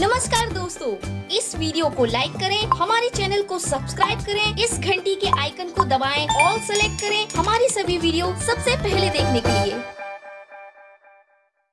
नमस्कार दोस्तों, इस वीडियो को लाइक करें, हमारे चैनल को सब्सक्राइब करें, इस घंटी के आइकन को दबाएं, ऑल सेलेक्ट करें हमारी सभी वीडियो सबसे पहले देखने के लिए।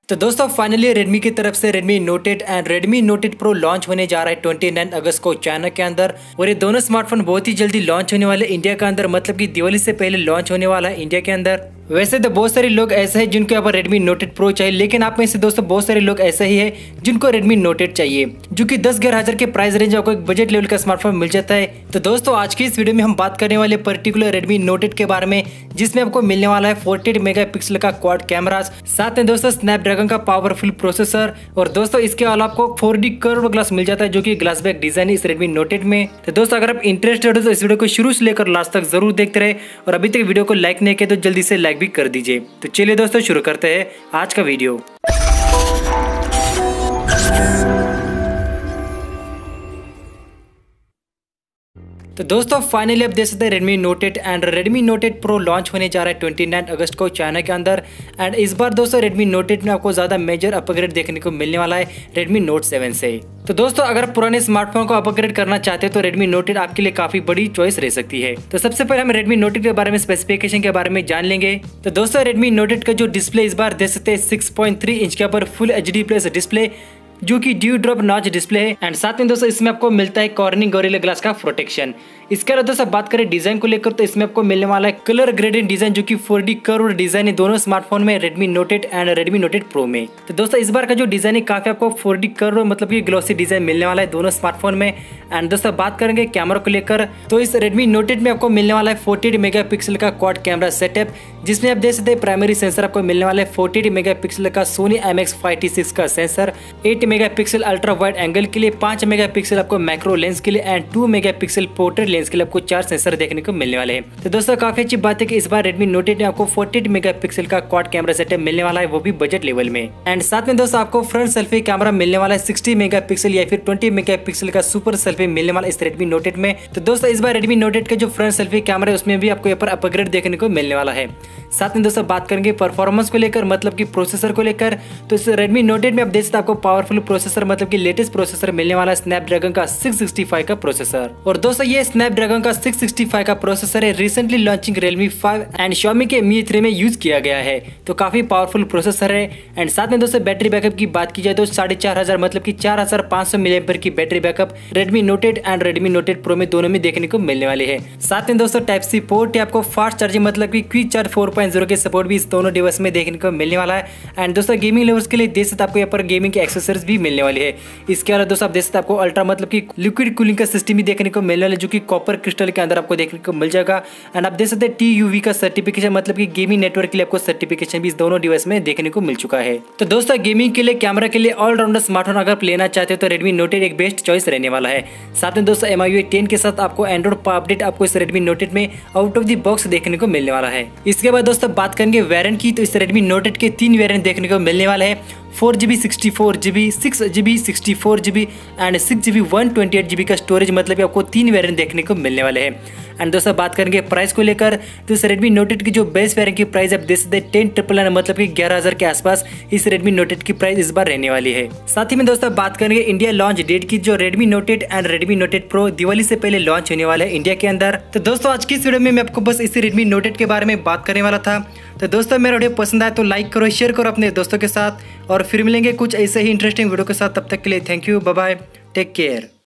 तो दोस्तों फाइनली Redmi की तरफ से Redmi Note 8 and Redmi Note 8 Pro launch होने जा रहा है 29 अगस्त को चाइना के अंदर, और ये दोनों स्मार्टफोन बहुत ही जल्दी लॉन्च होने वाले इंडिया के अंदर, मतलब कि दिवाली से पहले लॉन्च होने वाला है इंडिया के अंदर। वैसे तो बहुत सारे लोग ऐसे हैं जिनको यहाँ पर Redmi Note 8 Pro चाहिए, लेकिन आप में से दोस्तों बहुत सारे लोग ऐसे ही है जिनको Redmi Note 8 चाहिए, जो कि 10-11 हज़ार के प्राइस रेंज आपको एक बजट लेवल का स्मार्टफोन मिल जाता है। तो दोस्तों आज की इस वीडियो में हम बात करने वाले पर्टिकुलर Redmi Note 8 के बारे में, जिसमें आपको मिलने वाला है 48 मेगापिक्सल का क्वाड कैमरा, साथ में दोस्तों स्नैपड्रैगन का पावरफुल प्रोसेसर, और दोस्तों इसके अलावा आपको 4D कर्व ग्लास मिल जाता है, जो कि ग्लास बैक डिजाइन है इस Redmi Note 8 में। तो दोस्तों अगर आप इंटरेस्टेड हो तो इस वीडियो को शुरू से लेकर लास्ट तक जरूर देखते रहे, और अभी तक वीडियो को लाइक नहीं किया तो जल्दी से लाइक भी कर दीजिए। तो चलिए दोस्तों शुरू करते हैं आज का वीडियो। तो दोस्तों फाइनली आप देख सकते हैं Redmi Note 8 and Redmi Note 8 Pro launch होने जा रहा है 29 अगस्त को चाइना के अंदर, एंड इस बार दोस्तों Redmi Note 8 में आपको ज़्यादा मेजर अपग्रेड देखने को मिलने वाला है Redmi Note 7 से। तो दोस्तों अगर पुराने स्मार्टफोन को अपग्रेड करना चाहते हैं तो Redmi Note 8 आपके लिए काफ़ी बड़ी चॉइस रह सकती है। तो सबसे पहले हम Redmi Note 8 के बारे में, स्पेसिफिकेशन के बारे में जान लेंगे। तो दोस्तों Redmi Note 8 का जो डिस्प्ले इस बार देख सकते हैं 6.3 इंच के ऊपर फुल HD प्लस डिस्प्ले, जो कि ड्यू ड्रॉप नॉच डिस्प्ले है, एंड साथ में दोस्तों इसमें आपको मिलता है कॉर्निंग गोरिल्ला ग्लास का प्रोटेक्शन। इसके अलावा दोस्तों बात करें डिजाइन को लेकर तो इसमें आपको मिलने वाला है कलर ग्रेडियंट डिजाइन, जो कि 4D कर्व्ड डिजाइन है दोनों स्मार्टफोन में Redmi Note 8 and Redmi Note 8 Pro में। तो दोस्तों इस बार का जो डिजाइन है काफी आपको 4D कर्व मतलब कि ग्लॉसी डिजाइन मिलने वाला है दोनों स्मार्टफोन में। एंड दोस्तों बात करेंगे कैमरा को लेकर तो इस Redmi Note 8 में आपको मिलने वाला है 48 मेगापिक्सल का क्वाड कैमरा सेटअप, जिसमें आप देख सकते हैं प्राइमरी सेंसर आपको मिलने वाला है 48 मेगापिक्सल का सोनी MX5T6 का sensor, 8 megapixel ultra wide angle के लिए, 5 मेगापिक्सल आपको मैक्रो लेंस के लिए, एंड 2 मेगापिक्सल पोर्ट्रेट लेंस के लिए आपको 4 सेंसर देखने को मिलने वाले हैं। तो दोस्तों काफी अच्छी बात है कि इस बार Redmi Note 8 में आपको 48 मेगापिक्सल का क्वाड कैमरा सेटअप मिलने वाला है, वो भी बजट लेवल में। एंड साथ में दोस्तों आपको फ्रंट सेल्फी कैमरा मिलने वाला है 60 मेगापिक्सल या फिर 20 मेगापिक्सल का सुपर सेल्फी मिलने वाला इस Redmi Note 8 में। तो दोस्तों इस बार Redmi Note 8 का जो फ्रंट सेल्फी कैमरा है उसमें भी आपको यहाँ पर अपग्रेड देखने को मिलने वाला है। साथ में दोस्तों बात करेंगे परफॉर्मेंस को लेकर मतलब कि प्रोसेसर को लेकर तो इस Redmi Note 8 में आप देख सकते हैं आपको पावरफुल प्रोसेसर मतलब कि लेटेस्ट प्रोसेसर मिलने वाला है स्नैपड्रैगन का 665 का प्रोसेसर। और दोस्तों ये स्नैपड्रैगन का 665 का प्रोसेसर है recently launching Realme 5 and Xiaomi के Mi 3 में यूज किया गया है, तो काफी पावरफुल प्रोसेसर है। एंड साथ में दोस्तों बैटरी बैकअप की बात की जाए तो 4500 मतलब की 4500 mAh की battery backup Redmi Note 8 and Redmi Note 8 Pro में दोनों में देखने को मिलने वाली है। साथ में दोस्तों Type-C पोर्ट है, आपको फास्ट चार्जिंग मतलब की क्विक चार्ज 4.0 के सपोर्ट भी इस दोनों डिवाइस में देखने को मिलने वाला है। एंड दोस्तों गेमिंग लेवर्स के लिए देख सकते आपको यहाँ पर गेमिंग के एक्सेसरीज भी मिलने वाली है। इसके अलावा दोस्तों आप देख सकते आपको अल्ट्रा मतलब कि लिक्विड कूलिंग का सिस्टम भी देखने को मिलने वाला है, जो कि कॉपर क्रिस्टल के अंदर आपको देखने को मिल जाएगा। एंड आप देख सकते हैं TUV का सर्टिफिकेशन मतलब कि गेमिंग नेटवर्क के लिए आपको सर्टिफिकेशन भी इस दोनों डिवाइस में देखने को मिल चुका है। तो दोस्तों गेमिंग के लिए कैमरा के लिए ऑलराउंडर स्मार्टफोन अगर लेना चाहते हो तो Redmi Note 8 एक बेस्ट चॉइस रहने वाला है। साथ में दोस्तों MIUI 10 के साथ आपको एंड्रॉइड अपडेट आपको इस Redmi Note 8 में आउट ऑफ द बॉक्स देखने को मिलने वाला है। इसके बाद दोस्तों बात करेंगे वेरिएंट की तो इस Redmi Note 8 के 3 वेरिएंट देखने को मिलने वाला है, 4GB 64GB 6GB 64GB and 6GB 128GB का स्टोरेज मतलब आपको 3 वेरिएंट देखने को मिलने वाले हैं। एंड दोस्तों बात करेंगे प्राइस को लेकर तो इस Redmi Note 8 की जो बेस्ट वेरिएंट की प्राइस आप देख सकते हैं 10,999 मतलब कि 11,000 के आसपास इस Redmi Note 8 की प्राइस इस बार रहने वाली है। साथ ही में दोस्तों बात करेंगे इंडिया लॉन्च डेट की जो Redmi Note 8 and Redmi Note 8 Pro Diwali से पहले लॉन्च होने वाला है इंडिया के अंदर। तो दोस्तों आज की इस वीडियो में मैं आपको बस इस Redmi Note 8 के बारे में बात करने वाला था। तो दोस्तों मेरा वीडियो पसंद आया तो लाइक करो, शेयर करो अपने दोस्तों के साथ, और फिर मिलेंगे कुछ ऐसे ही इंटरेस्टिंग वीडियो के साथ। तब तक के लिए thank you, bye bye, take care.